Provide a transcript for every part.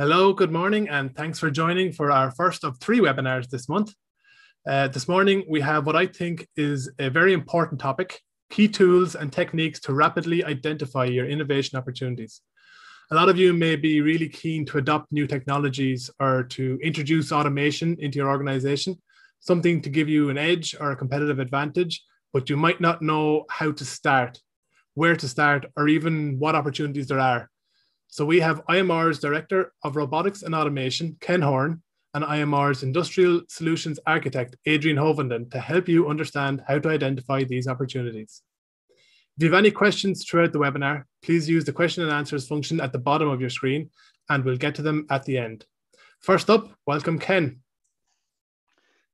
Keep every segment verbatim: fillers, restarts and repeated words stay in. Hello, good morning, and thanks for joining for our first of three webinars this month. Uh, this morning, we have what I think is a very important topic, key tools and techniques to rapidly identify your innovation opportunities. A lot of you may be really keen to adopt new technologies or to introduce automation into your organization, something to give you an edge or a competitive advantage, but you might not know how to start, where to start, or even what opportunities there are. So we have I M R's Director of Robotics and Automation, Ken Horn, and I M R's Industrial Solutions Architect, Adrian Hovenden, to help you understand how to identify these opportunities. If you have any questions throughout the webinar, please use the question and answers function at the bottom of your screen, and we'll get to them at the end. First up, welcome, Ken.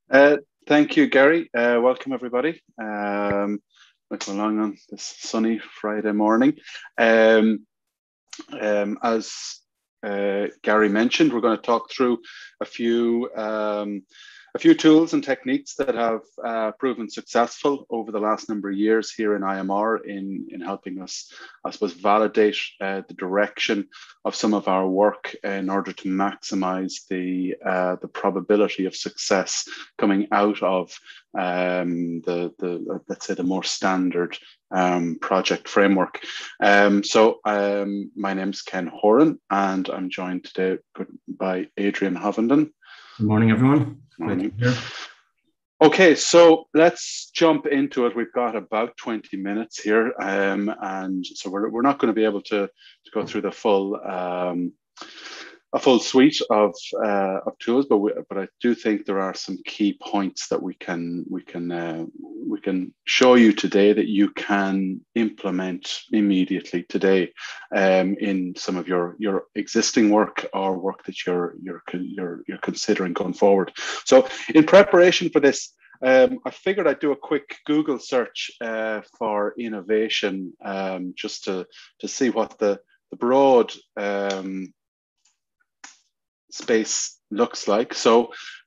Uh, thank you, Gary. Uh, welcome, everybody. Um, looking along on this sunny Friday morning. Um, Um, as uh, Gary mentioned, we're going to talk through a few um, a few tools and techniques that have uh, proven successful over the last number of years here in I M R in, in helping us, I suppose, validate uh, the direction of some of our work in order to maximize the, uh, the probability of success coming out of um, the, the, let's say, the more standard Um, project framework. Um, so um, my name's Ken Horn, and I'm joined today by Adrian Hovenden. Good morning, everyone. Morning. Good. Okay, so let's jump into it. We've got about twenty minutes here, um, and so we're, we're not going to be able to, to go through the full um, a full suite of uh, of tools, but we, but I do think there are some key points that we can we can uh, we can show you today that you can implement immediately today um, in some of your your existing work or work that you're you're you're you're considering going forward. So in preparation for this, Um, I figured I'd do a quick Google search uh, for innovation, um, just to to see what the the broad um, space looks like. So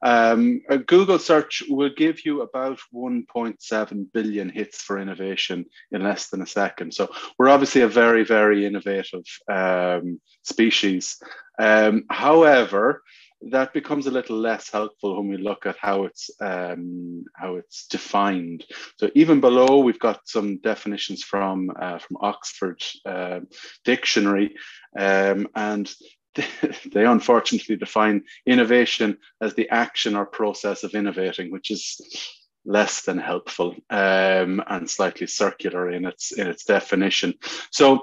um, a Google search will give you about one point seven billion hits for innovation in less than a second. So we're obviously a very, very innovative um, species. Um, however, that becomes a little less helpful when we look at how it's um, how it's defined. So even below, we've got some definitions from uh, from Oxford uh, Dictionary, um, and they unfortunately define innovation as the action or process of innovating, which is less than helpful um, and slightly circular in its in its definition. So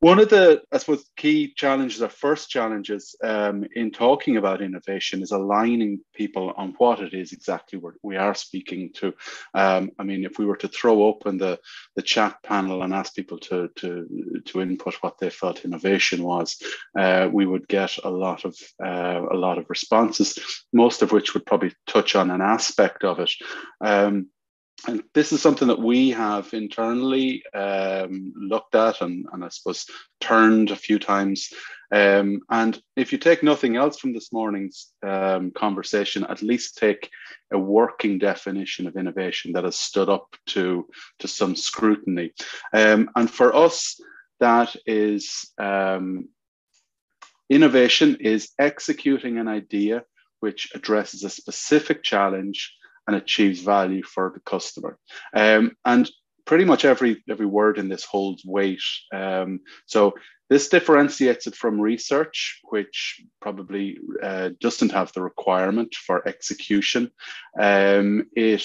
one of the, I suppose, key challenges or first challenges um, in talking about innovation is aligning people on what it is exactly we are speaking to. Um, I mean, if we were to throw open the, the chat panel and ask people to, to, to input what they felt innovation was, uh, we would get a lot of uh, a lot of responses, most of which would probably touch on an aspect of it. Um, And this is something that we have internally um, looked at and, and I suppose turned a few times. Um, and if you take nothing else from this morning's um, conversation, at least take a working definition of innovation that has stood up to, to some scrutiny. Um, and for us, that is um, innovation is executing an idea which addresses a specific challenge and achieves value for the customer. Um, and pretty much every, every word in this holds weight. Um, so this differentiates it from research, which probably uh, doesn't have the requirement for execution. Um, it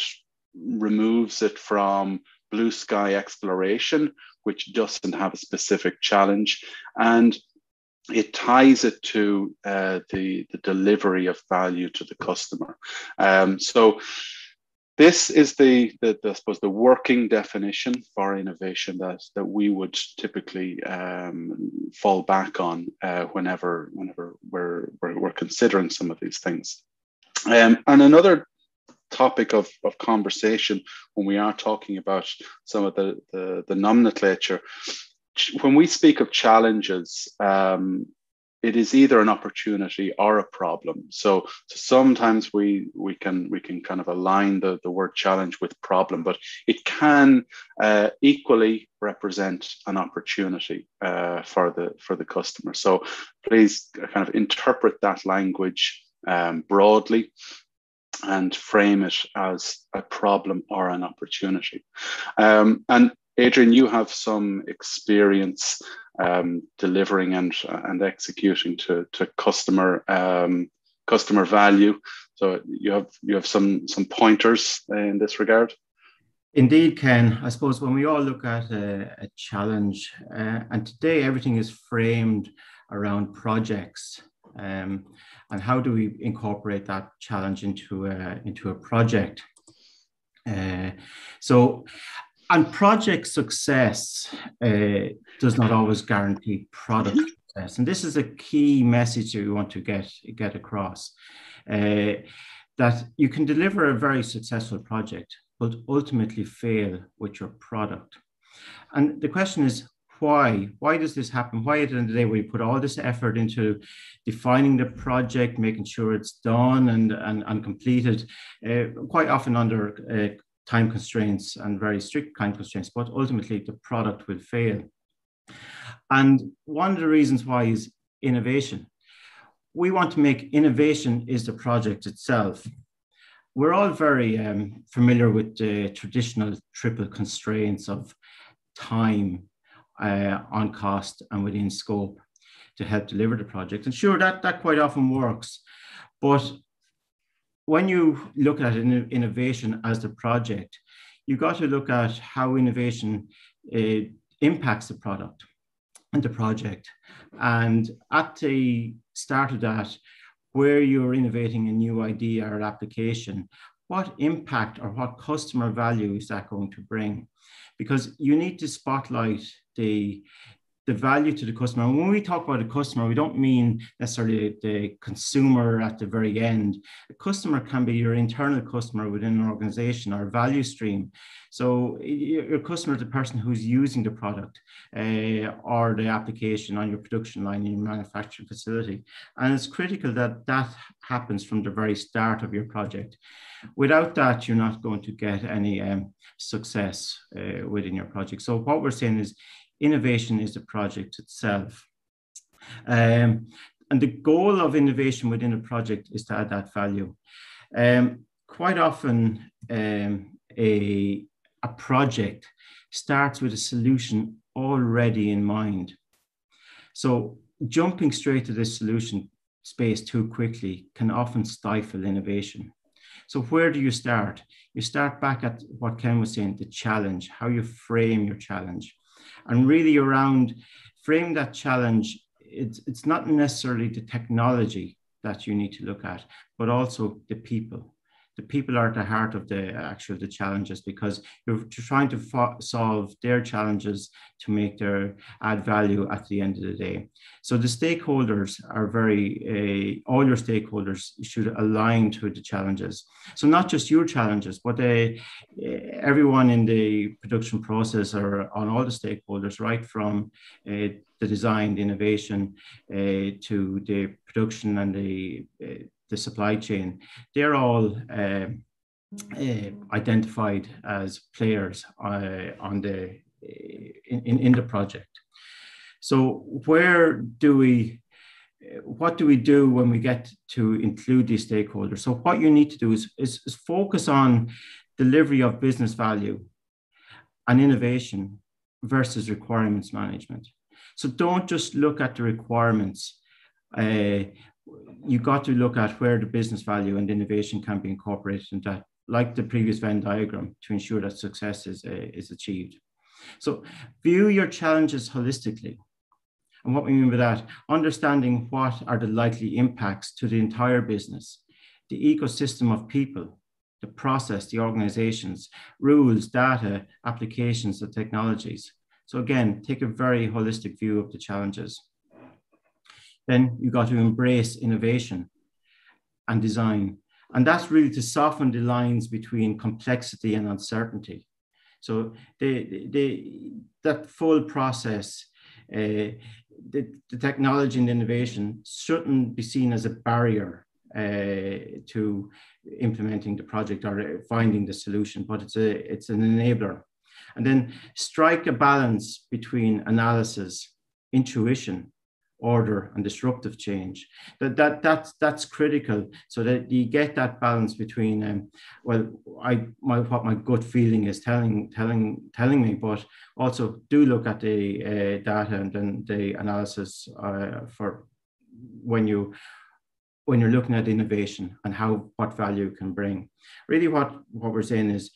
removes it from blue sky exploration, which doesn't have a specific challenge. And it ties it to uh, the, the delivery of value to the customer. Um, so this is the, the, the, I suppose, the working definition for innovation that, that we would typically um, fall back on uh, whenever, whenever we're, we're, we're considering some of these things. Um, and another topic of, of conversation when we are talking about some of the, the, the nomenclature, when we speak of challenges, um, it is either an opportunity or a problem. So, so sometimes we we can we can kind of align the, the word challenge with problem, but it can uh, equally represent an opportunity uh, for the for the customer. So please kind of interpret that language um, broadly and frame it as a problem or an opportunity. Um, and Adrian, you have some experience um, delivering and and executing to to customer um, customer value. So you have you have some some pointers in this regard. Indeed, Ken. I suppose when we all look at a, a challenge, uh, and today everything is framed around projects. Um, and how do we incorporate that challenge into a, into a project? Uh, so. And project success uh, does not always guarantee product success. And this is a key message that we want to get, get across, uh, that you can deliver a very successful project, but ultimately fail with your product. And the question is, why? Why does this happen? Why at the end of the day, we put all this effort into defining the project, making sure it's done and, and, and completed, uh, quite often under uh, time constraints and very strict time constraints, but ultimately the product will fail. And one of the reasons why is innovation. We want to make innovation is the project itself. We're all very um, familiar with the traditional triple constraints of time, uh, on cost and within scope to help deliver the project. And sure, that, that quite often works, but when you look at innovation as the project, you've got to look at how innovation uh, impacts the product and the project. And at the start of that, where you're innovating a new idea or application, what impact or what customer value is that going to bring? Because you need to spotlight the the value to the customer. And when we talk about a customer, we don't mean necessarily the consumer at the very end. A customer can be your internal customer within an organization or value stream. So your customer is the person who's using the product uh, or the application on your production line in your manufacturing facility. And it's critical that that happens from the very start of your project. Without that, you're not going to get any um, success uh, within your project. So what we're saying is, innovation is the project itself. Um, and the goal of innovation within a project is to add that value. Um, quite often, um, a, a project starts with a solution already in mind. So jumping straight to this solution space too quickly can often stifle innovation. So where do you start? You start back at what Ken was saying, the challenge, how you frame your challenge. And really around frame that challenge, it's, it's not necessarily the technology that you need to look at, but also the people. The people are at the heart of the actual the challenges, because you're trying to fo- solve their challenges to make their add value at the end of the day. So the stakeholders are very, uh, all your stakeholders should align to the challenges. So not just your challenges, but they, everyone in the production process or on all the stakeholders, right from uh, the design, the innovation uh, to the production and the uh, the supply chain, they're all uh, uh, identified as players uh, on the, in, in, in the project. So where do we, what do we do when we get to include these stakeholders? So what you need to do is, is, is focus on delivery of business value and innovation versus requirements management. So don't just look at the requirements. Uh, You've got to look at where the business value and innovation can be incorporated in that, like the previous Venn diagram, to ensure that success is, uh, is achieved. So view your challenges holistically. And what we mean by that, understanding what are the likely impacts to the entire business, the ecosystem of people, the process, the organizations, rules, data, applications, the technologies. So again, take a very holistic view of the challenges. Then you've got to embrace innovation and design. And that's really to soften the lines between complexity and uncertainty. So they, they, that full process uh, the, the technology and innovation shouldn't be seen as a barrier uh, to implementing the project or finding the solution, but it's a it's an enabler. And then strike a balance between analysis, intuition, order, and disruptive change. That, that, that's, that's critical, so that you get that balance between, um, well, I, my, what my gut feeling is telling, telling, telling me, but also do look at the uh, data and then the analysis uh, for when you, when you're looking at innovation and how, what value can bring. Really what, what we're saying is,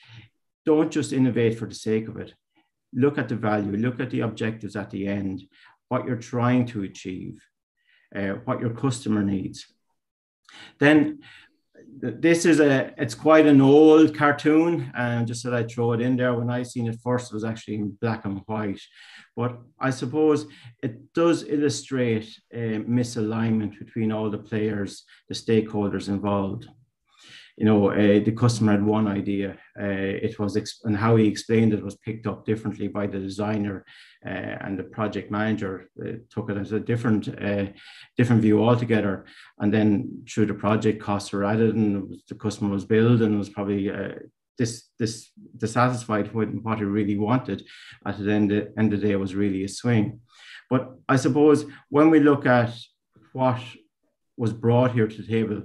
don't just innovate for the sake of it. Look at the value, look at the objectives at the end, what you're trying to achieve, uh, what your customer needs. Then this is a, it's quite an old cartoon, and just that I throw it in there. When I seen it first, it was actually in black and white, but I suppose it does illustrate a misalignment between all the players, the stakeholders involved. You know, uh, the customer had one idea, uh, it was, and how he explained it was picked up differently by the designer, uh, and the project manager uh, took it as a different, uh, different view altogether. And then through the project, costs were added, and it was, the customer was billed and was probably uh, dis, dis, dissatisfied with what he really wanted. At the end, the end of the day, it was really a swing. But I suppose when we look at what was brought here to the table,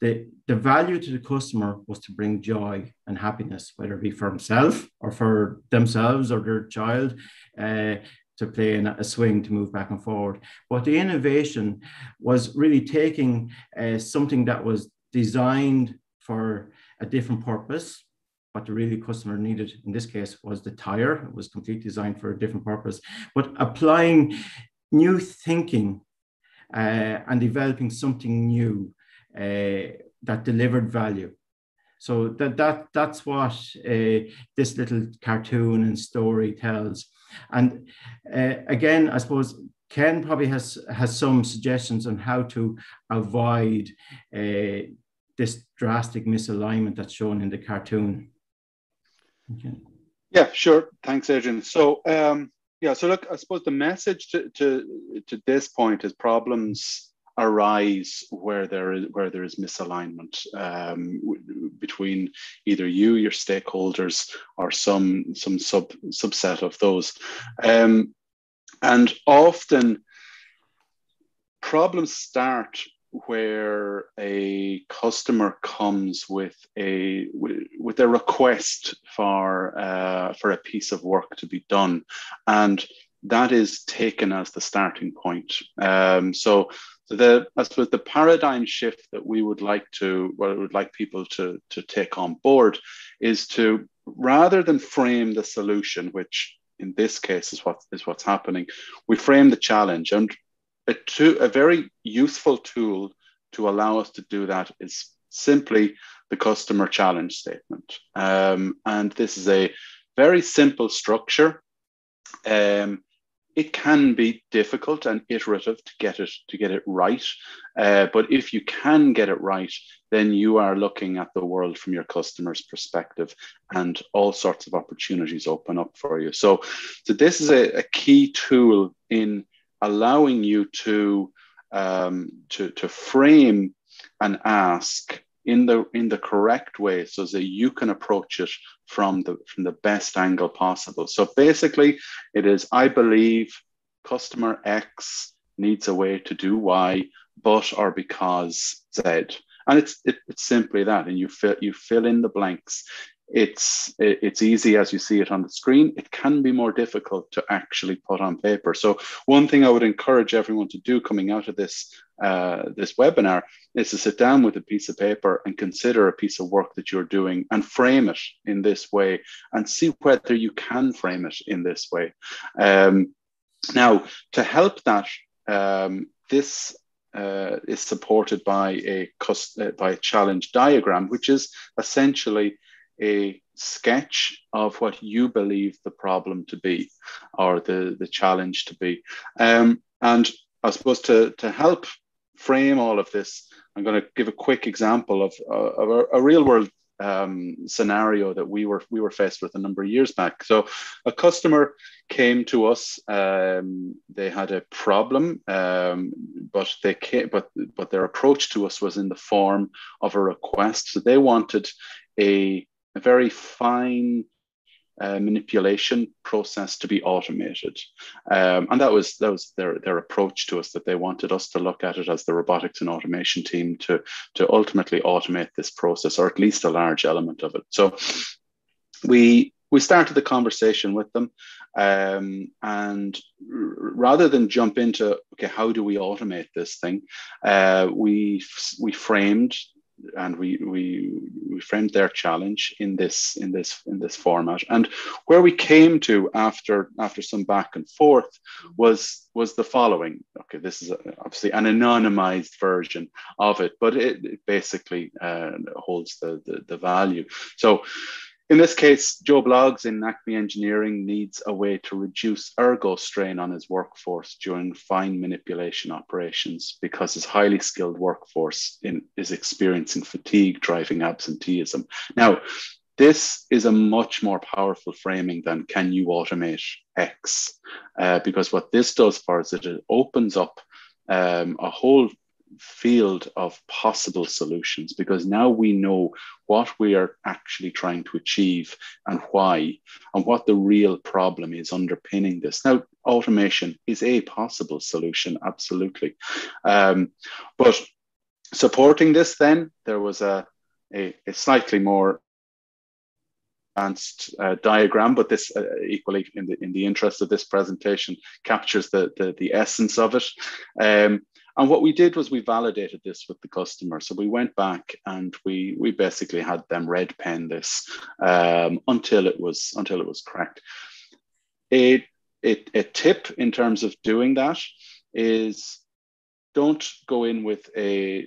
The, the value to the customer was to bring joy and happiness, whether it be for himself or for themselves or their child, uh, to play in a swing, to move back and forward. But the innovation was really taking uh, something that was designed for a different purpose. What the really customer needed in this case was the tire. It was completely designed for a different purpose, but applying new thinking uh, and developing something new Uh, that delivered value. So that, that, that's what uh, this little cartoon and story tells. And uh, again, I suppose Ken probably has, has some suggestions on how to avoid uh, this drastic misalignment that's shown in the cartoon. Okay. Yeah, sure. Thanks, Adrian. So um, yeah, so look, I suppose the message to, to, to this point is problems arise where there is where there is misalignment um, between either you, your stakeholders, or some some sub subset of those, um, and often problems start where a customer comes with a with a request for uh, for a piece of work to be done, and that is taken as the starting point. Um, so. So the, I suppose the paradigm shift that we would like to, well, would like people to, to take on board is to, rather than frame the solution, which in this case is what is what's happening, we frame the challenge. And a, to, a very useful tool to allow us to do that is simply the customer challenge statement. Um, and this is a very simple structure. Um, It can be difficult and iterative to get it to get it right, uh, but if you can get it right, then you are looking at the world from your customer's perspective, and all sorts of opportunities open up for you. So, so this is a, a key tool in allowing you to um, to to frame and ask in the in the correct way, so that you can approach it from the from the best angle possible. So basically, it is, I believe customer X needs a way to do Y, but or because Z, and it's it, it's simply that. And you fill you fill in the blanks. It's it, it's easy as you see it on the screen. It can be more difficult to actually put on paper. So one thing I would encourage everyone to do coming out of this uh, this webinar is to sit down with a piece of paper and consider a piece of work that you're doing and frame it in this way, and see whether you can frame it in this way. Um, now, to help that, um, this uh, is supported by a by a challenge diagram, which is essentially a sketch of what you believe the problem to be, or the, the challenge to be. Um, and I suppose to, to help frame all of this, I'm going to give a quick example of, of a, a real world um, scenario that we were we were faced with a number of years back. So a customer came to us. Um, they had a problem, um, but they came, but but their approach to us was in the form of a request. So they wanted a, a very fine Uh, manipulation process to be automated, um, and that was that was their their approach to us, that they wanted us to look at it as the robotics and automation team to to ultimately automate this process, or at least a large element of it. So we we started the conversation with them, um, and rather than jump into okay, how do we automate this thing, uh, we we framed. And we, we we framed their challenge in this in this in this format, and where we came to after after some back and forth was was the following. Okay, this is obviously an anonymized version of it, but it, it basically uh, holds the, the the value. So, in this case, Joe Bloggs in Acme Engineering needs a way to reduce ergo strain on his workforce during fine manipulation operations because his highly skilled workforce in, is experiencing fatigue driving absenteeism. Now, this is a much more powerful framing than can you automate X? Uh, because what this does for us is it opens up um, a whole field of possible solutions, because now we know what we are actually trying to achieve and why, and what the real problem is underpinning this. Now, automation is a possible solution, absolutely. Um, but supporting this, then there was a, a, a slightly more advanced uh, diagram, but this uh, equally, in the in the interest of this presentation, captures the the, the essence of it. Um, And what we did was we validated this with the customer. So we went back and we we basically had them red pen this um, until it was until it was correct. A, a, a tip in terms of doing that is don't go in with a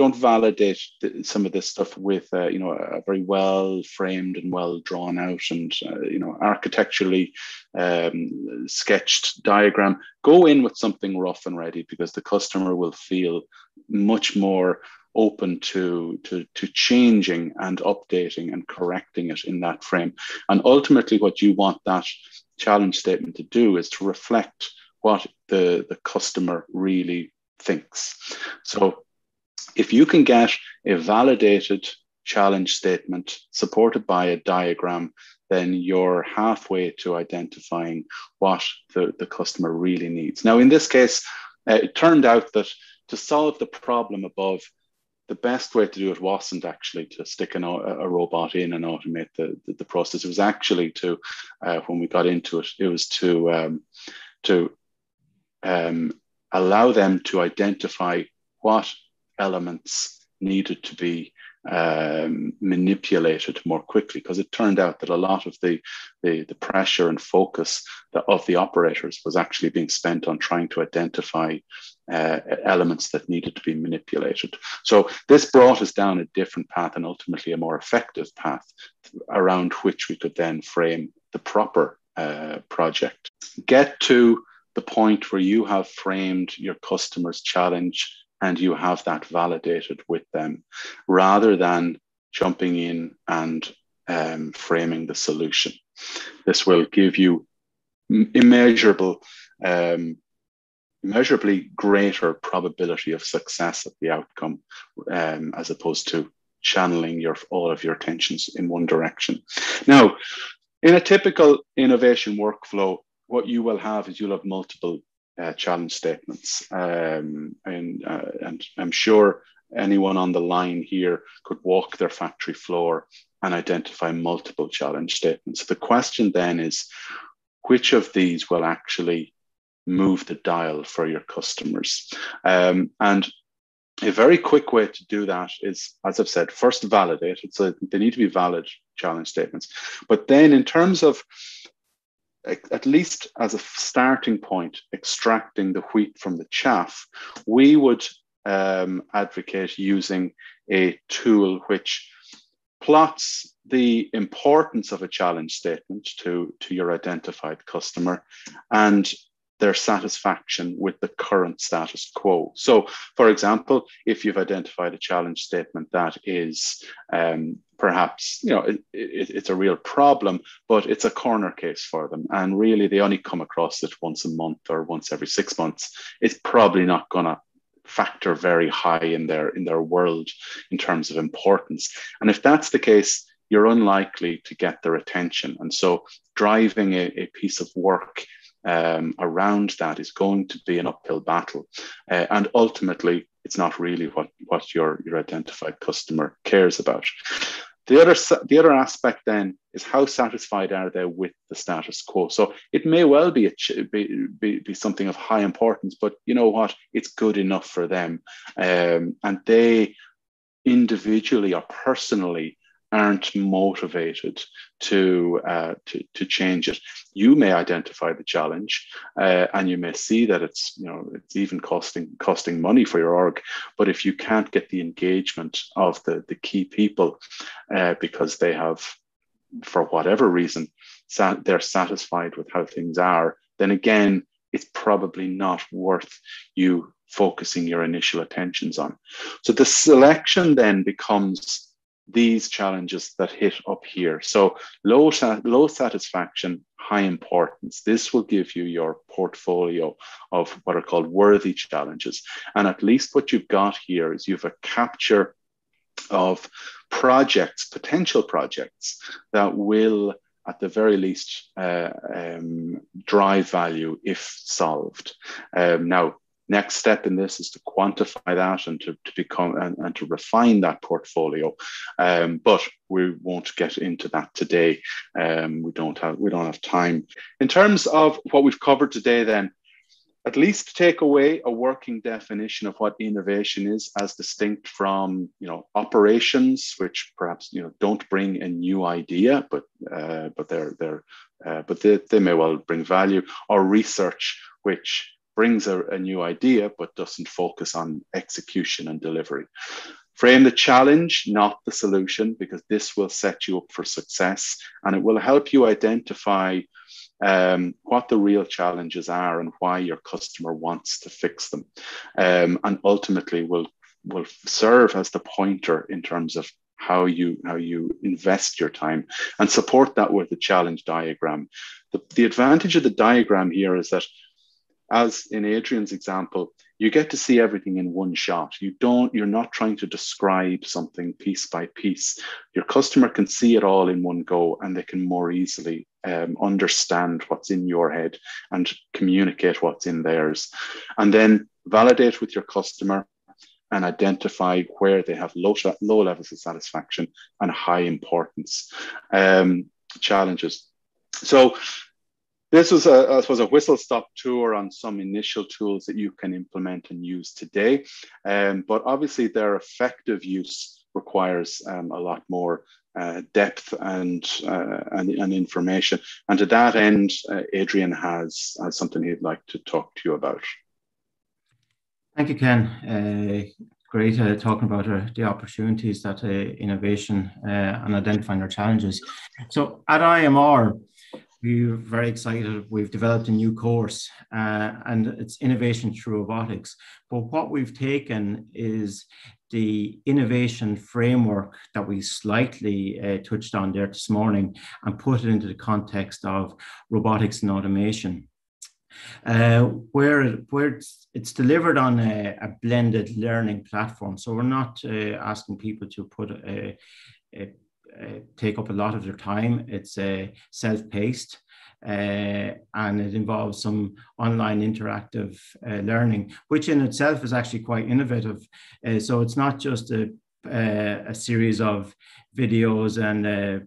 don't validate some of this stuff with uh, you know a very well framed and well drawn out and uh, you know architecturally um, sketched diagram. Go in with something rough and ready, because the customer will feel much more open to, to, to changing and updating and correcting it in that frame. And ultimately what you want that challenge statement to do is to reflect what the, the customer really thinks. So if you can get a validated challenge statement supported by a diagram, then you're halfway to identifying what the, the customer really needs. Now, in this case, uh, it turned out that to solve the problem above, the best way to do it wasn't actually to stick an, a robot in and automate the, the, the process. It was actually to, uh, when we got into it, it was to, um, to Um, allow them to identify what elements needed to be um, manipulated more quickly, because it turned out that a lot of the, the, the pressure and focus of the operators was actually being spent on trying to identify uh, elements that needed to be manipulated. So this brought us down a different path, and ultimately a more effective path around which we could then frame the proper uh, project. Get to the point where you have framed your customer's challenge and you have that validated with them, rather than jumping in and um, framing the solution. This will give you immeasurable, um, immeasurably greater probability of success at the outcome, um, as opposed to channeling your, all of your attentions in one direction. Now, in a typical innovation workflow, what you will have is you'll have multiple uh, challenge statements. Um, and, uh, and I'm sure anyone on the line here could walk their factory floor and identify multiple challenge statements. The question then is, which of these will actually move the dial for your customers? Um, and a very quick way to do that is, as I've said, first validate it. So they need to be valid challenge statements. But then in terms of, at least as a starting point, extracting the wheat from the chaff, we would um, advocate using a tool which plots the importance of a challenge statement to, to your identified customer and their satisfaction with the current status quo. So, for example, if you've identified a challenge statement that is um, perhaps, you know, it, it, it's a real problem, but it's a corner case for them, and really they only come across it once a month or once every six months, it's probably not going to factor very high in their in their world in terms of importance. And if that's the case, you're unlikely to get their attention. And so driving a, a piece of work um, around that is going to be an uphill battle. Uh, and ultimately, it's not really what, what your, your identified customer cares about. The other, the other aspect then is how satisfied are they with the status quo? So it may well be, a, be, be, be something of high importance, but you know what? It's good enough for them. Um, and they individually or personally aren't motivated to, uh, to to change it. You may identify the challenge, uh, and you may see that it's you know it's even costing costing money for your org. But if you can't get the engagement of the the key people, uh, because they have, for whatever reason, sat, they're satisfied with how things are, then again, it's probably not worth you focusing your initial attentions on. So the selection then becomes these challenges that hit up here. So low, low satisfaction, high importance. This will give you your portfolio of what are called worthy challenges. And at least what you've got here is you've a capture of projects, potential projects that will at the very least uh, um, drive value if solved. Um, now, next step in this is to quantify that and to, to become and, and to refine that portfolio, um, but we won't get into that today. Um, we don't have we don't have time. In terms of what we've covered today, then, at least take away a working definition of what innovation is, as distinct from you know operations, which perhaps you know don't bring a new idea, but uh, but they're they're uh, but they, they may well bring value, or research, which brings a, a new idea, but doesn't focus on execution and delivery. Frame the challenge, not the solution, because this will set you up for success, and it will help you identify um, what the real challenges are and why your customer wants to fix them. Um, and ultimately will, will serve as the pointer in terms of how you, how you invest your time, and support that with the challenge diagram. The, the advantage of the diagram here is that, as in Adrian's example, you get to see everything in one shot. You don't, you're not trying to describe something piece by piece. Your customer can see it all in one go, and they can more easily um, understand what's in your head and communicate what's in theirs. And then validate with your customer and identify where they have low, low levels of satisfaction and high importance um, challenges. So this was, a, I suppose, a whistle-stop tour on some initial tools that you can implement and use today. Um, but obviously, their effective use requires um, a lot more uh, depth and, uh, and, and information. And to that end, uh, Adrian has, has something he'd like to talk to you about. Thank you, Ken. Uh, great uh, talking about uh, the opportunities that uh, innovation uh, and identifying our challenges. So at I M R, we're very excited. We've developed a new course uh, and it's innovation through robotics. But what we've taken is the innovation framework that we slightly uh, touched on there this morning and put it into the context of robotics and automation. Uh, where, where it's, it's delivered on a, a blended learning platform. So we're not uh, asking people to put a, a Uh, take up a lot of their time. It's uh, self-paced uh, and it involves some online interactive uh, learning, which in itself is actually quite innovative. Uh, so it's not just a, uh, a series of videos and uh,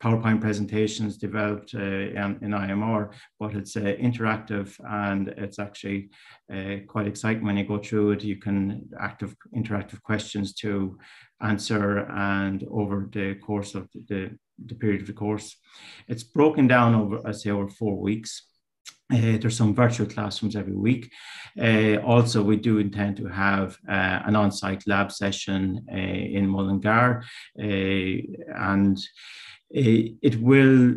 PowerPoint presentations developed uh, in, in I M R, but it's uh, interactive, and it's actually uh, quite exciting when you go through it. You can active interactive questions to answer, and over the course of the, the, the period of the course. It's broken down over, I say, over four weeks. Uh, there's some virtual classrooms every week. Uh, also, we do intend to have uh, an on-site lab session uh, in Mullingar, uh, and it will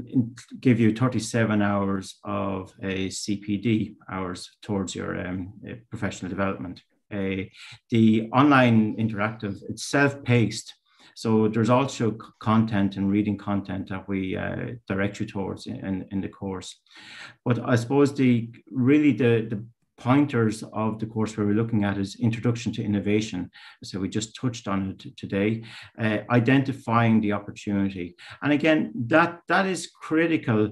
give you thirty-seven hours of a C P D hours towards your um, professional development. Uh, the online interactive, it's self-paced. So there's also content and reading content that we uh, direct you towards in, in, in the course. But I suppose the really the, the pointers of the course where we're looking at is introduction to innovation. So we just touched on it today, uh, identifying the opportunity. And again, that, that is critical,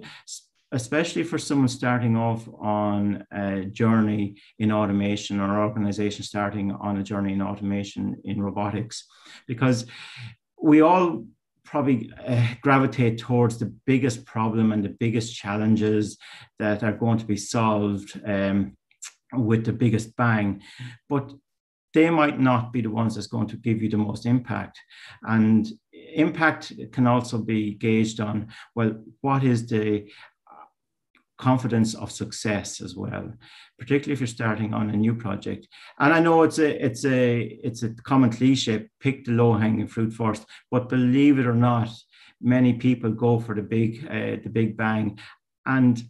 especially for someone starting off on a journey in automation, or organization starting on a journey in automation in robotics, because we all probably uh, gravitate towards the biggest problem and the biggest challenges that are going to be solved um, with the biggest bang, but they might not be the ones that's going to give you the most impact. And impact can also be gauged on, well, what is the confidence of success as well, particularly if you're starting on a new project. And I know it's a it's a it's a common cliche, pick the low-hanging fruit first, but believe it or not, many people go for the big uh, the big bang, and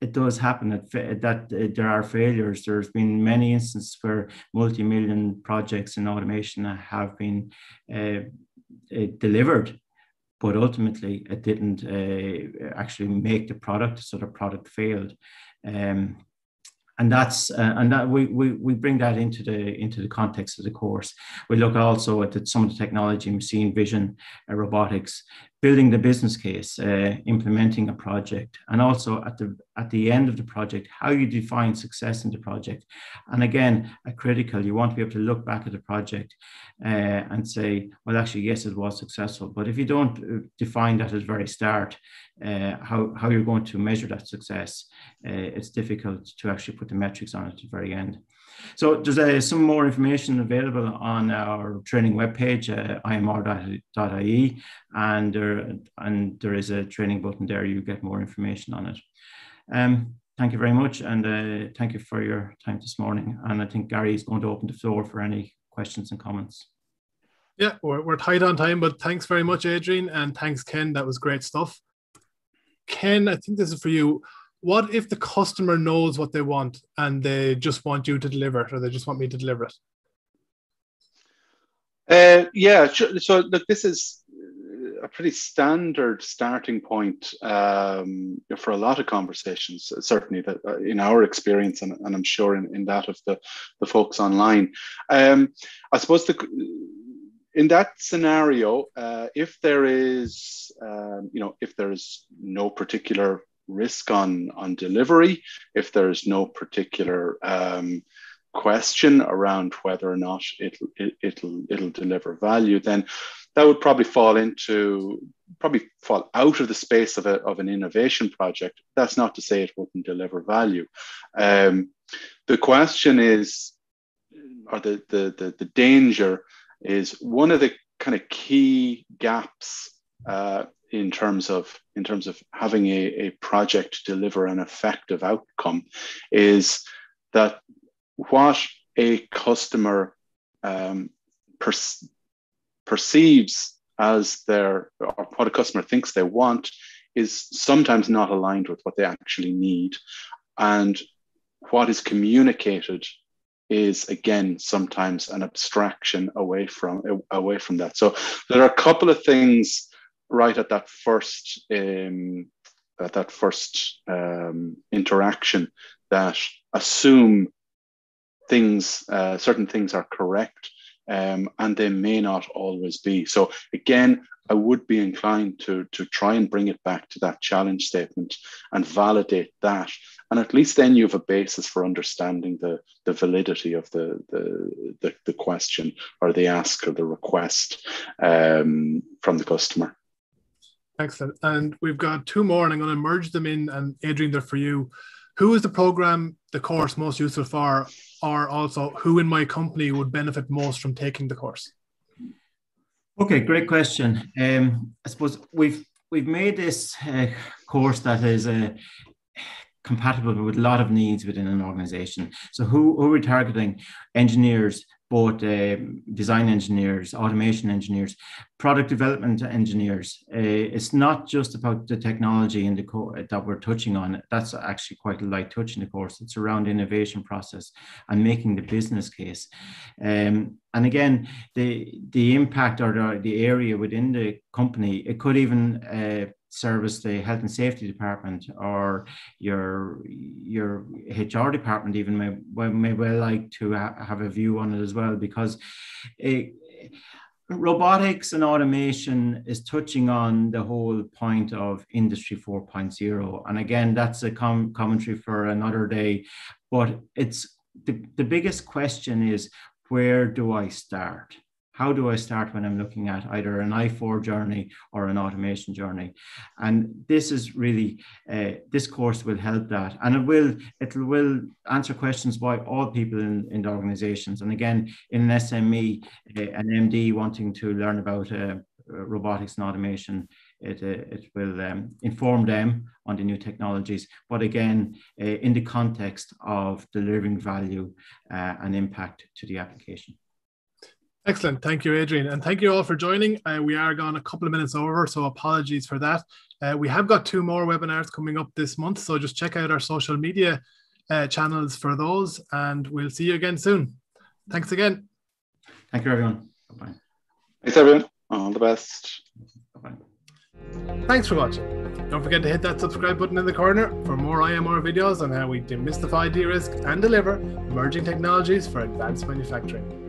it does happen that, that uh, there are failures. There's been many instances where multi-million projects in automation have been uh, uh, delivered, but ultimately it didn't uh, actually make the product, so the product failed. Um, and that's uh, and that we, we we bring that into the into the context of the course. We look also at the, some of the technology, machine vision, uh, robotics, building the business case, uh, implementing a project, and also at the at the end of the project, how you define success in the project. And again, a critical, you want to be able to look back at the project uh, and say, well, actually, yes, it was successful. But if you don't define that at the very start, uh, how, how you're going to measure that success, uh, it's difficult to actually put the metrics on it at the very end. So there's uh, some more information available on our training webpage, uh, I M R dot I E, and there, and there is a training button there. You get more information on it. Um, thank you very much, and uh, thank you for your time this morning. And I think Gary is going to open the floor for any questions and comments. Yeah, we're, we're tight on time, but thanks very much, Adrian, and thanks, Ken. That was great stuff. Ken, I think this is for you. What if the customer knows what they want and they just want you to deliver it, or they just want me to deliver it? Uh, yeah, sure. So look, this is a pretty standard starting point um, for a lot of conversations, certainly that uh, in our experience, and, and I'm sure in, in that of the, the folks online. Um, I suppose the in that scenario, uh, if there is, um, you know, if there is no particular risk on on delivery, if there's no particular um, question around whether or not it'll it, it'll it'll deliver value, then that would probably fall into probably fall out of the space of a of an innovation project. That's not to say it wouldn't deliver value. Um, the question is, or the the the, the danger is, one of the kind of key gaps Uh, in terms of in terms of having a, a project deliver an effective outcome is that what a customer um, per perceives as their, or what a customer thinks they want, is sometimes not aligned with what they actually need, and what is communicated is again sometimes an abstraction away from away from that. So there are a couple of things right at that first, um, at that first um, interaction, that assume things, uh, certain things are correct, um, and they may not always be. So again, I would be inclined to to try and bring it back to that challenge statement and validate that, and at least then you have a basis for understanding the the validity of the the the, the question or the ask or the request um, from the customer. Excellent. And we've got two more, and I'm going to merge them in. And Adrian, they're for you. Who is the program, the course, most useful for, or also who in my company would benefit most from taking the course? Okay, great question. Um, I suppose we've we've made this uh, course that is a uh, compatible with a lot of needs within an organization. So who, who are we targeting? Engineers, both uh, design engineers, automation engineers, product development engineers. Uh, it's not just about the technology and the co that we're touching on. That's actually quite a light touch in the course. It's around innovation process and making the business case. Um, and again, the the impact or the, the area within the company, it could even uh, service the health and safety department, or your your H R department even may well, may well like to ha have a view on it as well, because it, robotics and automation is touching on the whole point of industry four point oh. And again, that's a com commentary for another day, but it's the, the biggest question is, where do I start? How do I start when I'm looking at either an I four journey or an automation journey? And this is really, uh, this course will help that. And it will, it will answer questions by all people in, in the organizations. And again, in an S M E, uh, an M D wanting to learn about uh, robotics and automation, it, uh, it will um, inform them on the new technologies. But again, uh, in the context of delivering value uh, and impact to the application. Excellent. Thank you, Adrian. And thank you all for joining. Uh, we are gone a couple of minutes over, so apologies for that. Uh, we have got two more webinars coming up this month, so just check out our social media uh, channels for those, and we'll see you again soon. Thanks again. Thank you, everyone. Bye-bye. Thanks, everyone. All the best. Bye-bye. Thanks for watching. Don't forget to hit that subscribe button in the corner for more I M R videos on how we demystify, de-risk, and deliver emerging technologies for advanced manufacturing.